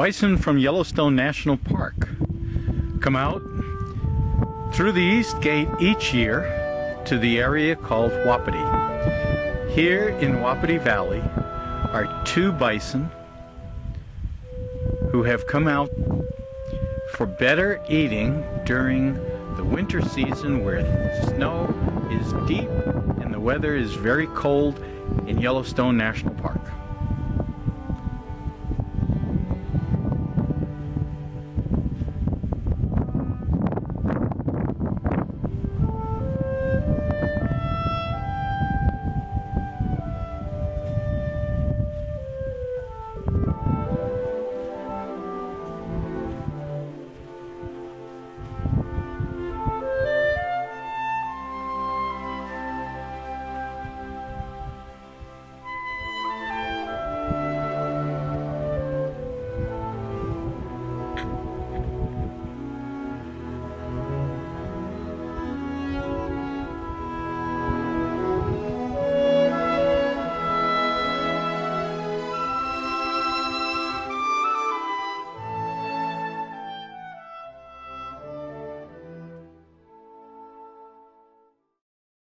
Bison from Yellowstone National Park come out through the East Gate each year to the area called Wapiti. Here in Wapiti Valley are two bison who have come out for better eating during the winter season, where snow is deep and the weather is very cold in Yellowstone National Park.